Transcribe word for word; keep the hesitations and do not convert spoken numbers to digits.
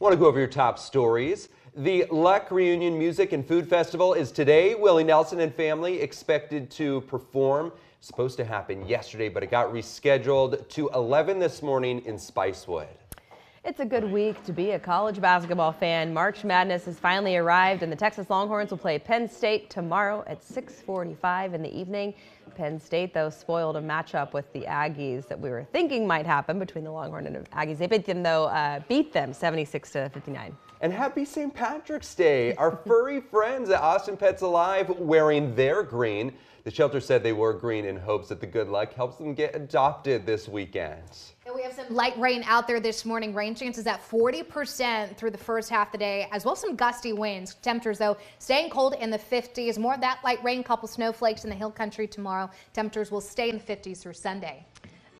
Want to go over your top stories. The Luck Reunion Music and Food Festival is today. Willie Nelson and family expected to perform. Supposed to happen yesterday, but it got rescheduled to eleven this morning in Spicewood. It's a good week to be a college basketball fan. March Madness has finally arrived, and the Texas Longhorns will play Penn State tomorrow at six forty-five in the evening. Penn State, though, spoiled a matchup with the Aggies that we were thinking might happen between the Longhorn and the Aggies. They beat them, though, uh, beat them seventy-six to fifty-nine. And happy Saint Patrick's Day. Our furry friends at Austin Pets Alive wearing their green. The shelter said they wore green in hopes that the good luck helps them get adopted this weekend. And we have some light rain out there this morning. Rain chances at forty percent through the first half of the day, as well as some gusty winds. Temperatures, though, staying cold in the fifties. More of that light rain, couple snowflakes in the Hill Country tomorrow. Temperatures will stay in the fifties through Sunday.